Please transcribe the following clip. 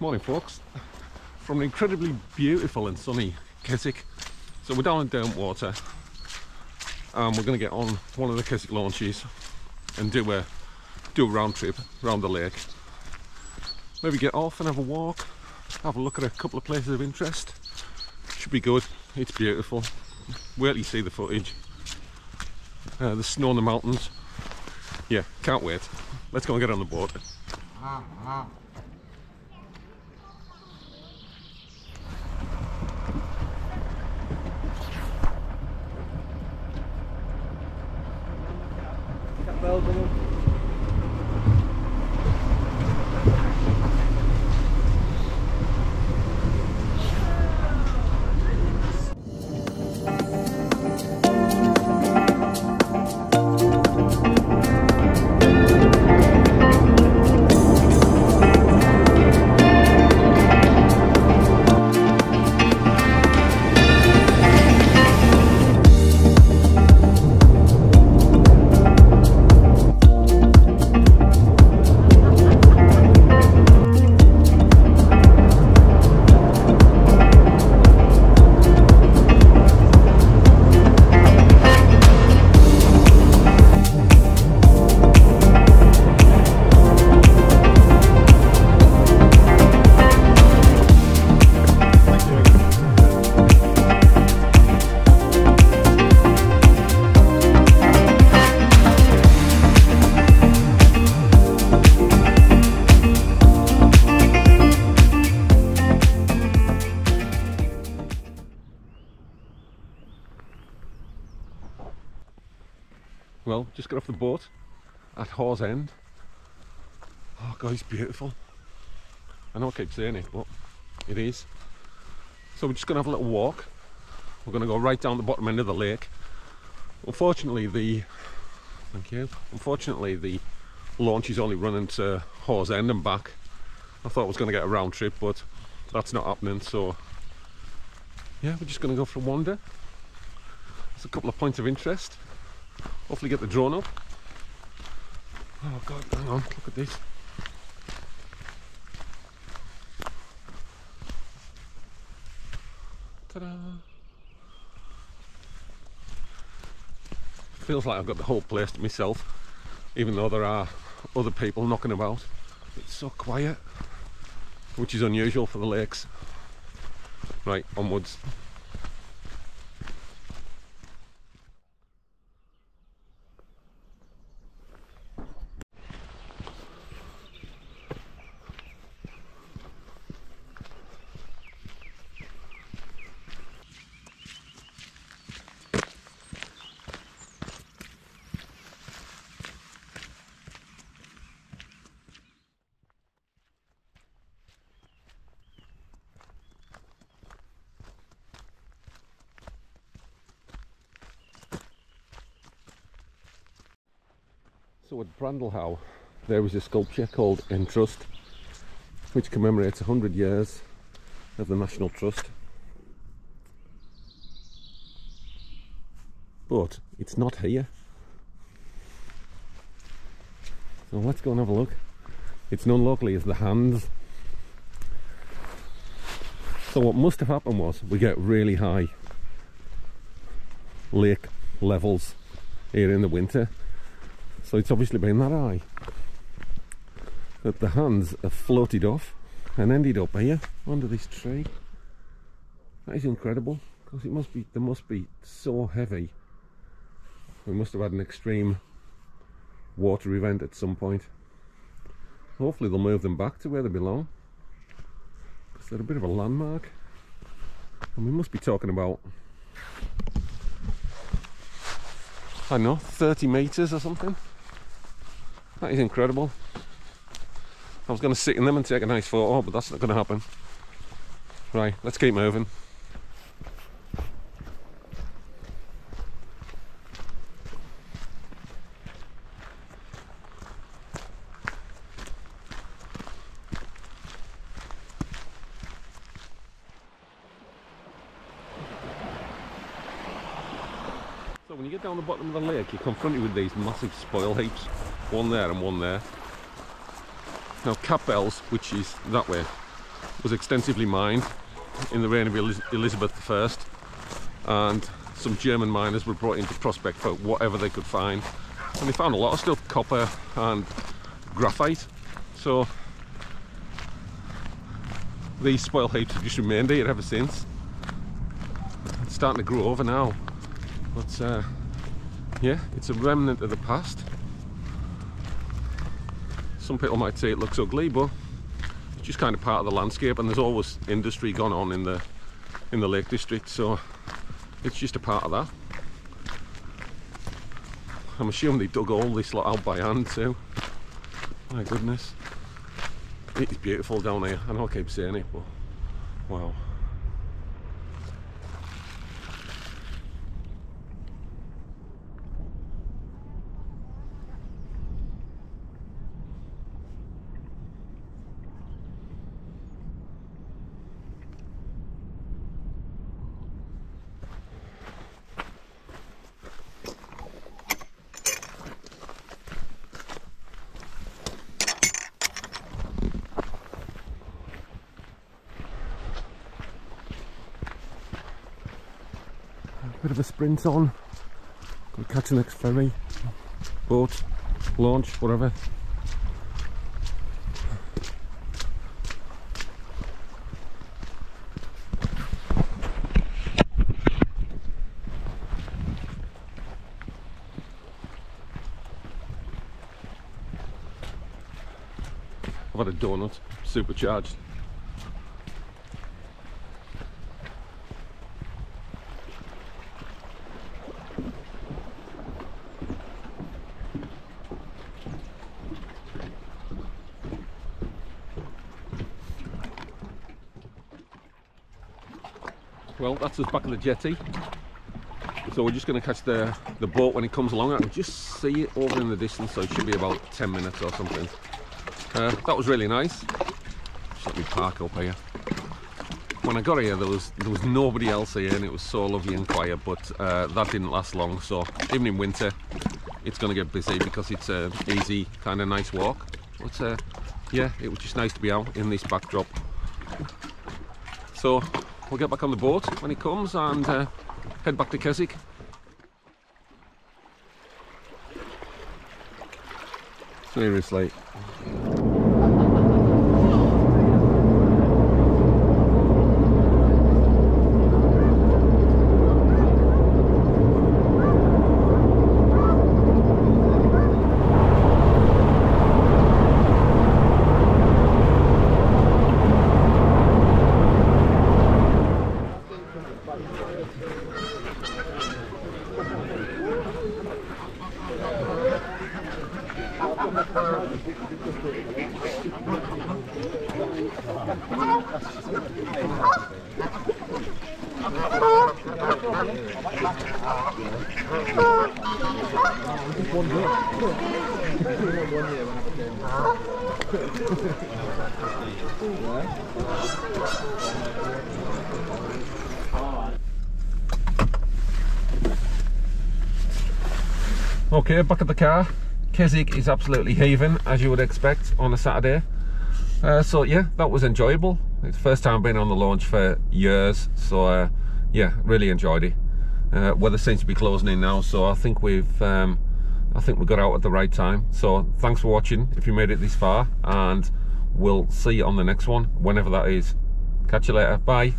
Morning folks, from an incredibly beautiful and sunny Keswick. So we're down in Derwentwater and we're going to get on one of the Keswick launches and do a round trip around the lake. Maybe get off and have a walk, have a look at a couple of places of interest. Should be good, it's beautiful. Wait till you see the footage. The snow on the mountains. Yeah, can't wait. Let's go and get on the boat. Cat Bells on them. Well, just got off the boat at Hawes End. Oh god, it's beautiful. I know I keep saying it, but it is. So we're just going to have a little walk. We're going to go right down the bottom end of the lake. Unfortunately the launch is only running to Hawes End and back. I thought I was going to get a round trip, but that's not happening, so yeah, we're just going to go for a wander. There's a couple of points of interest. Hopefully get the drone up. Oh god, hang on, look at this. Ta-da! Feels like I've got the whole place to myself, even though there are other people knocking about. It's so quiet, which is unusual for the lakes. Right, onwards. So at Brandelhow there is a sculpture called In Trust, which commemorates 100 years of the National Trust. But it's not here. So let's go and have a look. It's known locally as the Hands. So what must have happened was we get really high lake levels here in the winter. So it's obviously been that high that the hands have floated off and ended up here under this tree. That is incredible, because it must be, they must be so heavy. We must have had an extreme water event at some point. Hopefully they'll move them back to where they belong, because they're a bit of a landmark. And we must be talking about, I don't know, 30 metres or something. That is incredible. I was going to sit in them and take a nice photo, but that's not going to happen. Right, let's keep moving. So when you get down the bottom of the lake, you're confronted with these massive spoil heaps. One there and one there. Now Cat Bells, which is that way, was extensively mined in the reign of Elizabeth I, and some German miners were brought in to prospect for whatever they could find, and they found a lot of stuff, copper and graphite. So these spoil heaps have just remained here ever since. It's starting to grow over now, but yeah, it's a remnant of the past. Some people might say it looks ugly, but it's just kind of part of the landscape, and there's always industry gone on in the Lake District, so it's just a part of that. I'm assuming they dug all this lot out by hand too. My goodness. It is beautiful down here. I know I keep saying it, but wow. Bit of a sprint on, gonna catch the next ferry, boat, launch, whatever. I've had a donut, supercharged. Well, that's us back at the jetty, so we're just going to catch the boat when it comes along. I can just see it over in the distance, so it should be about 10 minutes or something. That was really nice. Just let me park up here. When I got here, there was nobody else here, and it was so lovely and quiet, but that didn't last long. So even in winter, it's going to get busy because it's an easy, kind of nice walk. But yeah, it was just nice to be out in this backdrop. So we'll get back on the boat when it comes and head back to Keswick. Seriously. Okay, back at the car. Keswick is absolutely heaving, as you would expect on a Saturday. So yeah, that was enjoyable. It's the first time being on the launch for years, so yeah, really enjoyed it. Weather seems to be closing in now, so I think we got out at the right time. So thanks for watching if you made it this far, and we'll see you on the next one, whenever that is. Catch you later, bye.